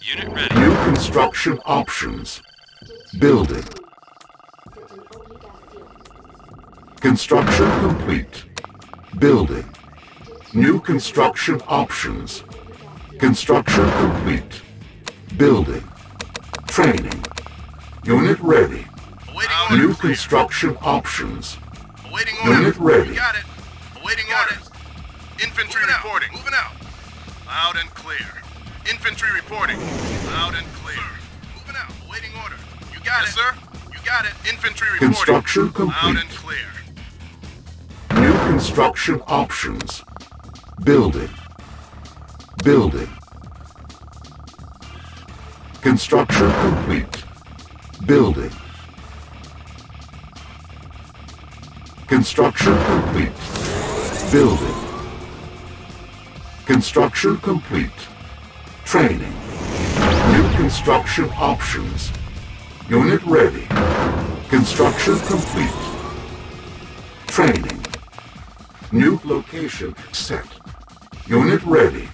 Unit ready. New construction options. Building. Construction complete. Building. New construction options. Construction complete. Building. Training. Unit ready. New construction options. Awaiting orders. Unit ready. Got it. Awaiting orders. Infantry reporting. Moving out. Loud and clear. Infantry reporting. Loud and clear. Moving out. Awaiting order. You got it, sir. You got it. Infantry reporting. Construction complete. Loud and clear. New construction options. Building. Building. Construction complete. Building. Construction complete. Building. Construction complete. Training. New construction options. Unit ready. Construction complete. Training. New location set. Unit ready.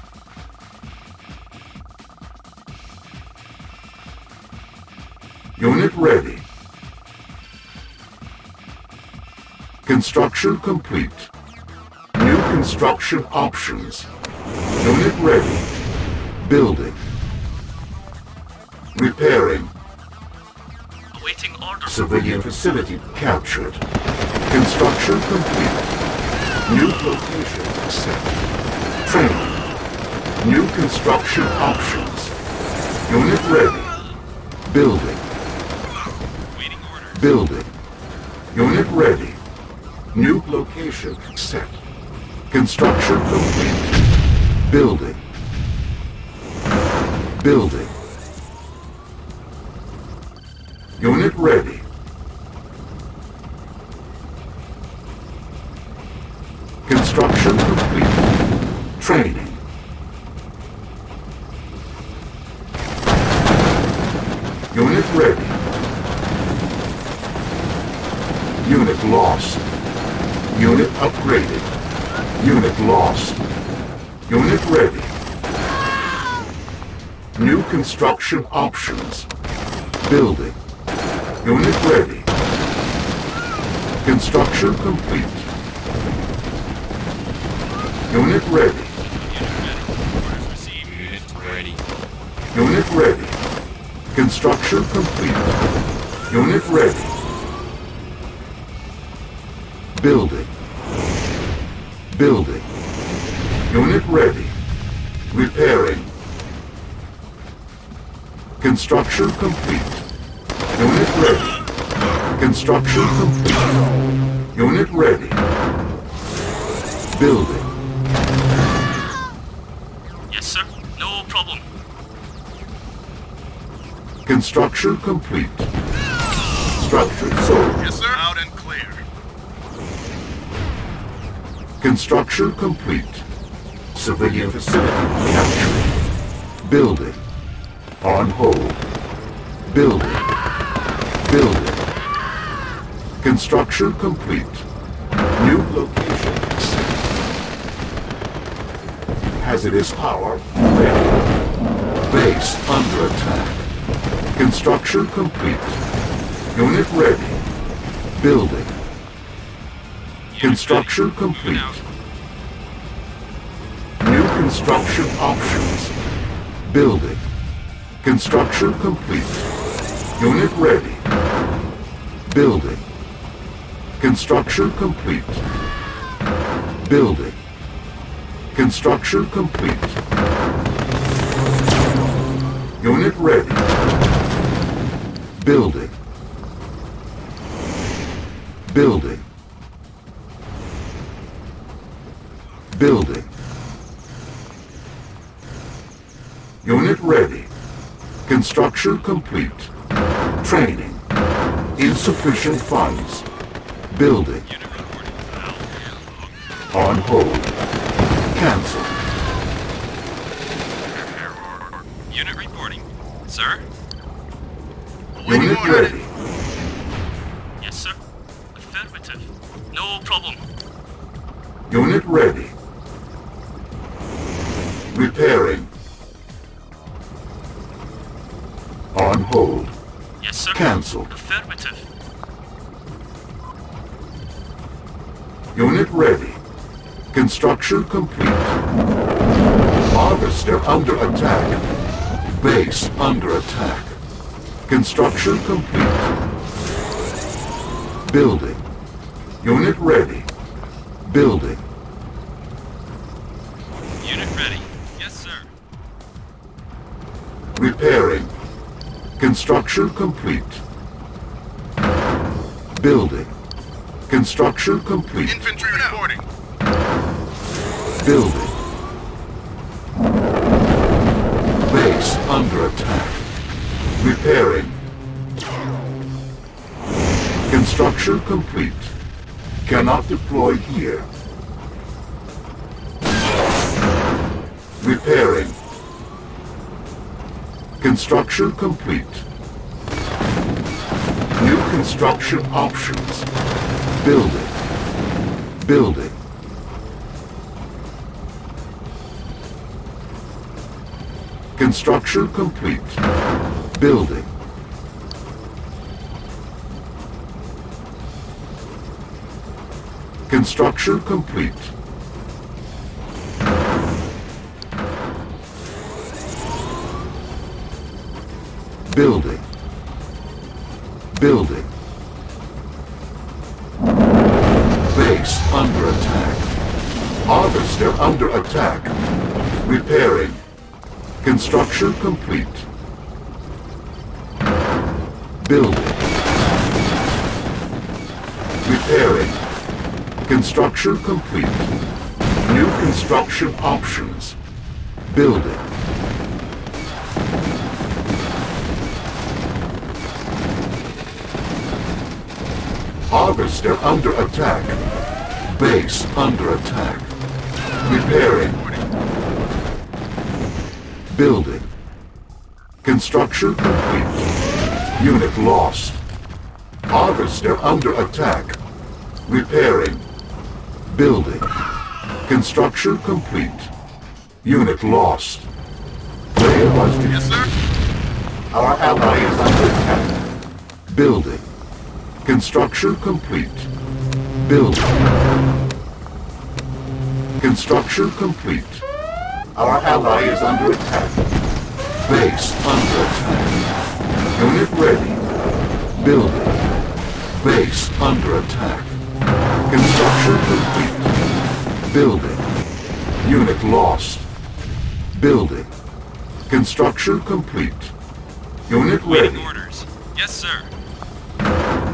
Unit ready. Construction complete. New construction options. Unit ready. Building. Repairing. Awaiting order. Civilian facility captured. Construction complete. New location set. Training. New construction options. Unit ready. Building. Waiting order. Building. Unit ready. New location set. Construction complete. Building. Building. Unit ready. Construction complete. Training. Unit ready. Unit lost. Unit upgraded. Unit lost. Unit ready. New construction options. Building. Unit ready. Construction complete. Unit ready. Unit ready. Unit ready. Construction complete. Unit ready. Building. Building. Unit ready. Repairing. Construction complete. Unit ready. Construction complete. Unit ready. Building. Yes, sir. No problem. Construction complete. Structure sold. Yes, sir. Out and clear. Construction complete. Civilian facility captured. Building. On hold. Building. Building. Construction complete. New location. Hazardous power ready. Base under attack. Construction complete. Unit ready. Building. Construction complete. New construction options. Building. Construction complete. Unit ready. Building. Construction complete. Building. Construction complete. Unit ready. Building. Building. Building. Unit ready. Construction complete. Training. Insufficient funds. Building. On hold. Cancel. Unit reporting. Sir? Unit ready. Yes, sir. Affirmative. No problem. Unit ready. Repairing. cancelled. Affirmative. Unit ready. Construction complete. Harvester under attack. Base under attack. Construction complete. Building. Unit ready. Building. Unit ready. Yes, sir. Repairing. Construction complete. Building. Construction complete. Infantry reporting. Building. Base under attack. Repairing. Construction complete. Cannot deploy here. Repairing. Construction complete. New construction options. Building. Building. Construction complete. Building. Construction complete. Building. Building. Base under attack. Harvester under attack. Repairing. Construction complete. Building. Repairing. Construction complete. New construction options. Building. Harvester under attack. Base under attack. Repairing. Building. Construction complete. Unit lost. Harvester under attack. Repairing. Building. Construction complete. Unit lost. Yes, sir. Our ally is under attack. Building. Construction complete. Building. Construction complete. Our ally is under attack. Base under attack. Unit ready. Building. Base under attack. Construction complete. Building. Unit lost. Building. Construction complete. Unit ready. Waiting orders. Yes, sir.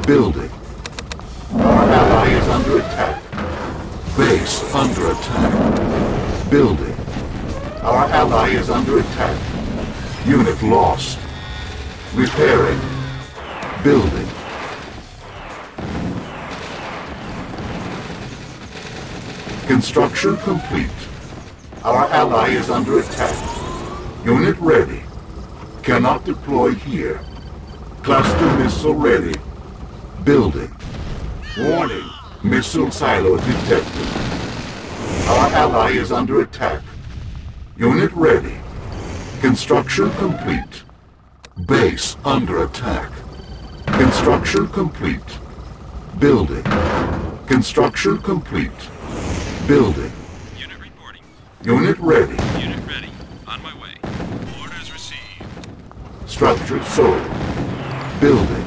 Building. Our ally is under attack. Base under attack. Building. Our ally is under attack. Unit lost. Repairing. Building. Construction complete. Our ally is under attack. Unit ready. Cannot deploy here. Cluster missile ready. Building. Warning. Missile silo detected. Our ally is under attack. Unit ready. Construction complete. Base under attack. Construction complete. Building. Construction complete. Building. Unit reporting. Unit ready. Unit ready. On my way. Orders received. Structure sold. Building.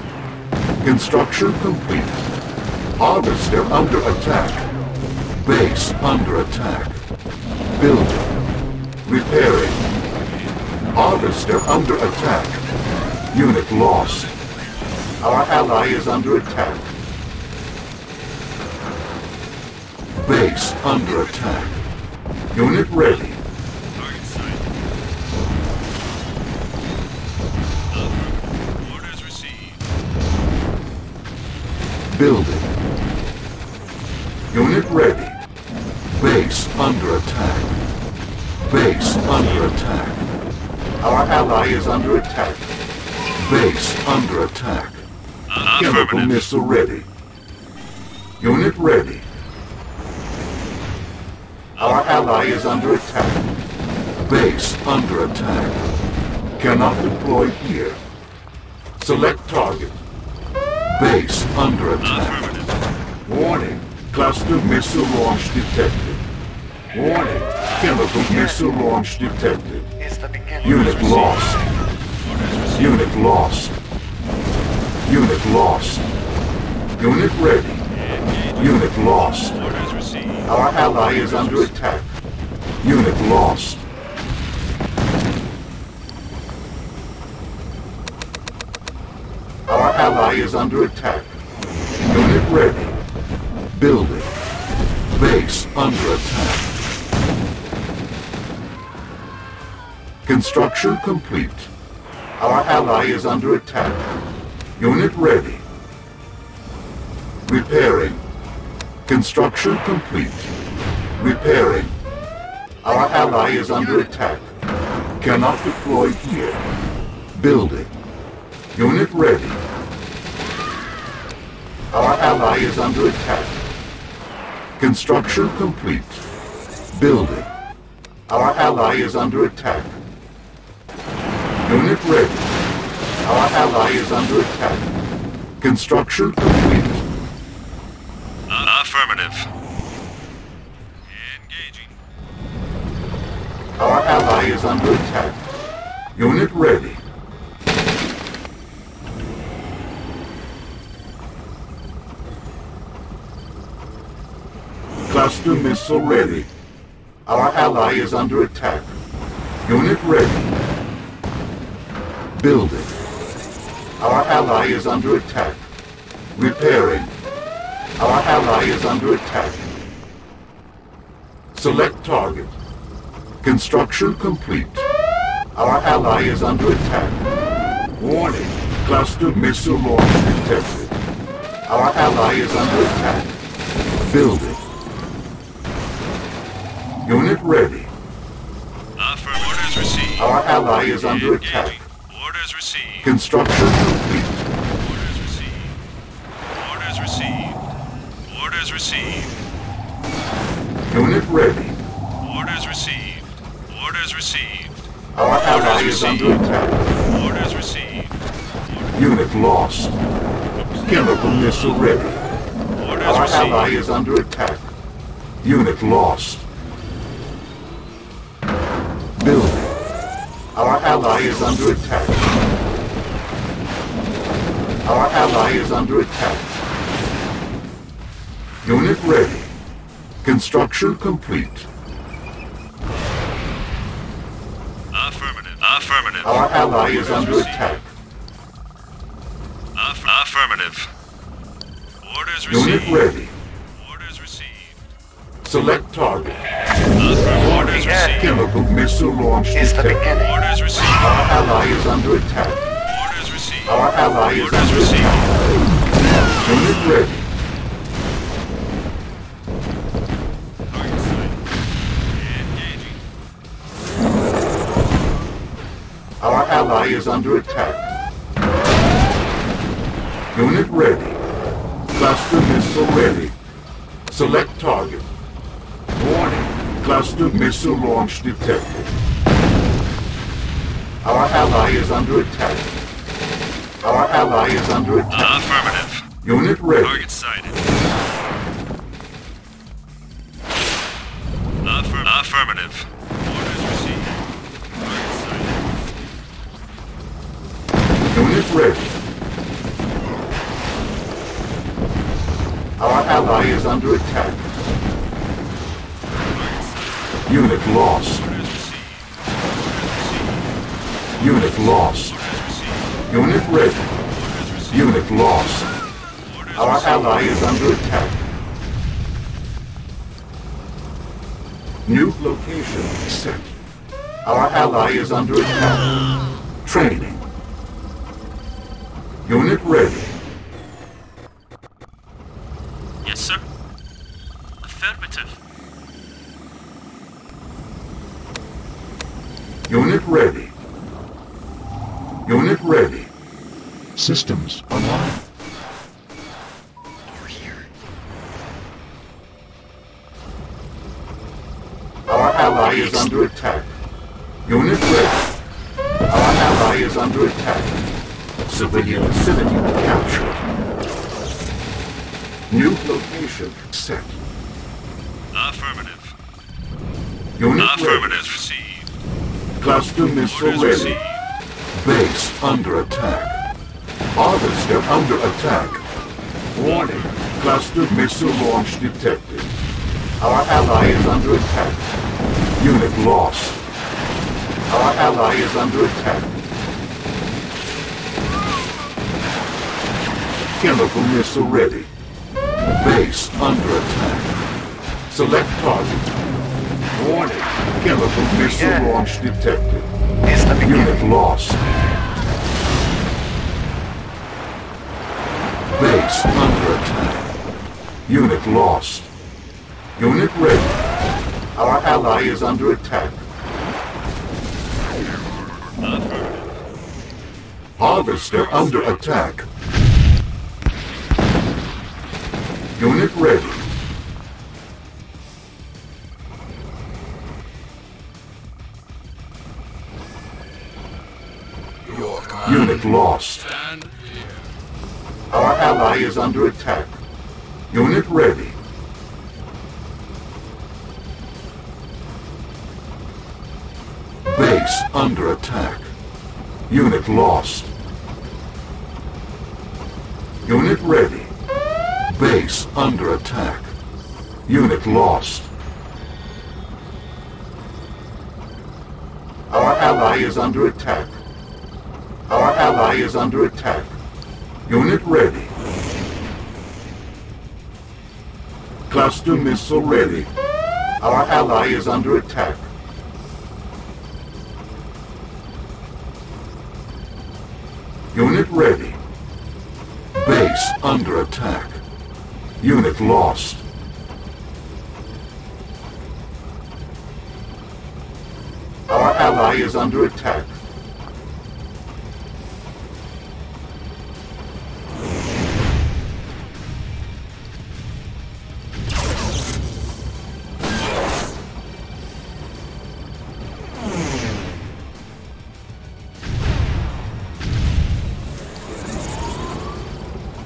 Construction complete. Harvester under attack. Base under attack. Building. Repairing. Harvester under attack. Unit lost. Our ally is under attack. Base under attack. Unit ready. Building. Unit ready. Base under attack. Base under attack. Our ally is under attack. Base under attack. Chemical missile ready. Unit ready. Our ally is under attack. Base under attack. Cannot deploy here. Select target. base under attack. Warning, cluster missile launch detected. Warning, chemical missile launch detected. Unit lost. Unit lost. Unit lost. Unit ready. Unit lost. Our ally is under attack. Unit lost. Our ally is under attack. Unit ready. Building. Base under attack. Construction complete. Our ally is under attack. Unit ready. Repairing. Construction complete. Repairing. Our ally is under attack. Cannot deploy here. Building. Unit ready. Our ally is under attack. Construction complete. Building. Our ally is under attack. Unit ready. Our ally is under attack. Construction complete. Affirmative. Engaging. Our ally is under attack. Unit ready. Cluster missile ready. Our ally is under attack. Unit ready. Building. Our ally is under attack. Repairing. Our ally is under attack. Select target. Construction complete. Our ally is under attack. Warning, cluster missile launch detected. Our ally is under attack. Building. Unit ready. Orders received. Our ally is under attack. Orders received. Construction complete. Orders received. Orders received. Orders received. Unit ready. Orders received. Orders received. Our ally is under attack. Orders received. Unit lost. Chemical missile ready. Our ally is under attack. Unit lost. Building. Our ally is under attack. Our ally is under attack. Unit ready. Construction complete. Affirmative. Affirmative. Our ally is under attack. Affirmative. Orders received. Unit ready. Orders received. Select target. Orders received. Chemical missile launch detected. Orders received. Our ally is under attack. Orders received. Our ally is under attack. Unit ready. Target sighted. Engaging. Our ally is under attack. Unit ready. Cluster missile ready. Select target. Warning. Cluster missile launch detected. Our ally is under attack. Our ally is under attack. Affirmative. Unit ready. Target sighted. Affirmative. Orders received. Target sighted. Unit ready. Our ally is under attack. Unit lost. Unit lost. Unit ready. Unit lost. Our ally is under attack. New location set. Our ally is under attack. Training. Unit ready. Yes, sir. Affirmative. Unit ready. Unit ready. Systems online. Over here. Our ally is under attack. Unit ready. Our ally is under attack. Civilian captured. New location set. Affirmative. Unit affirmative. Received. Cluster missile ready. Base under attack. Harvester under attack. Warning. Cluster missile launch detected. Our ally is under attack. Unit lost. Our ally is under attack. Chemical missile ready. Base under attack. Select target. Warning. Chemical missile launch detected. Unit lost. Base under attack. Unit lost. Unit ready. Our ally is under attack. Harvester under attack. Unit ready. Unit lost. Our ally is under attack. Unit ready. Base under attack. Unit lost. Unit ready. Base under attack. Unit lost. Our ally is under attack. Our ally is under attack. Unit ready. Cluster missile ready. Our ally is under attack. Unit ready. Base under attack. Unit lost. Our ally is under attack.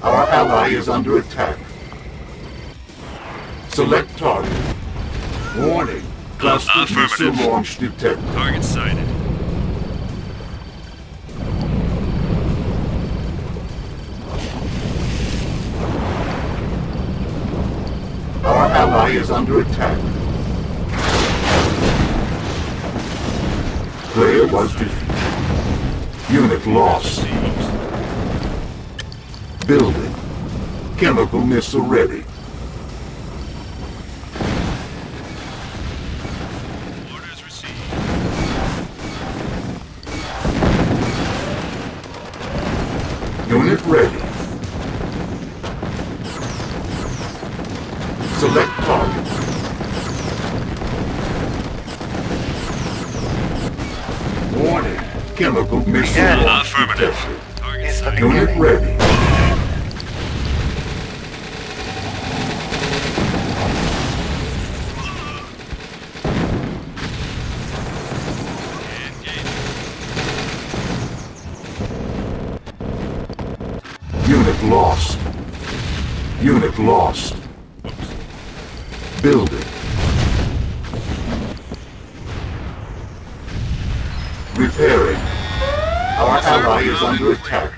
Our ally is under attack. Select target. Warning. Cluster missile launch detected. Target sighted. Our ally is under attack. Player was defeated. Unit lost. Building. Chemical missile ready. Unit ready. Select target. Warning. Chemical missile launch detected. Unit ready. Lost. Unit lost. Building. Repairing. Our ally is under attack.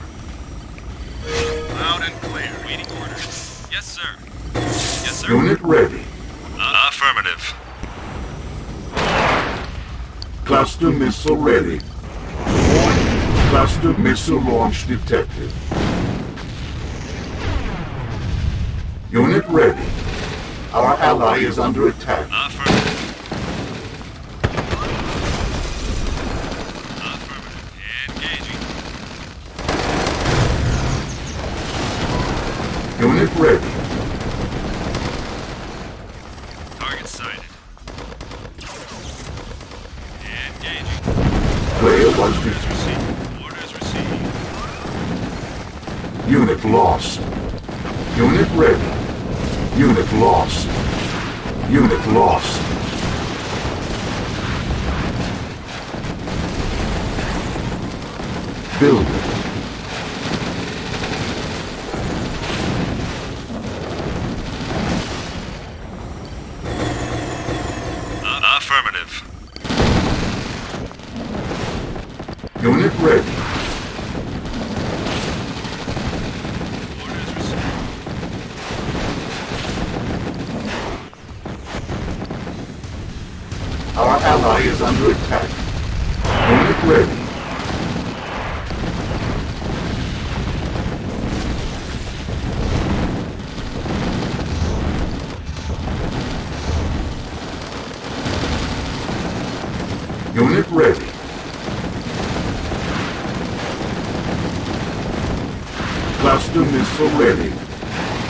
Loud and clear. Waiting orders. Yes, sir. Yes, sir. Unit ready. Affirmative. Cluster missile ready. Cluster missile launch detected. Unit ready. Our ally is under attack. Affirmative. Engaging. Unit ready. Target sighted. Engaging. Player was defeated. Orders received. Unit lost. Unit ready. Unit lost. Unit lost. Building. Affirmative. Unit ready. Orders received. Our ally is under attack. Unit ready. Unit ready. Cluster missile ready.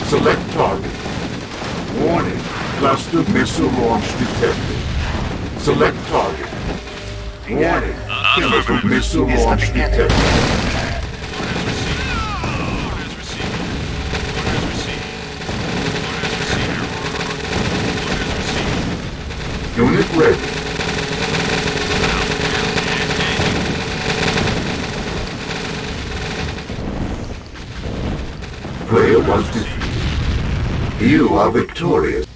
Select target. Warning. Cluster missile launch detected. Select target. Warning. Cluster missile launch detected. Orders received. Orders received. Orders received. Orders received. Unit ready. Player was defeated. You are victorious.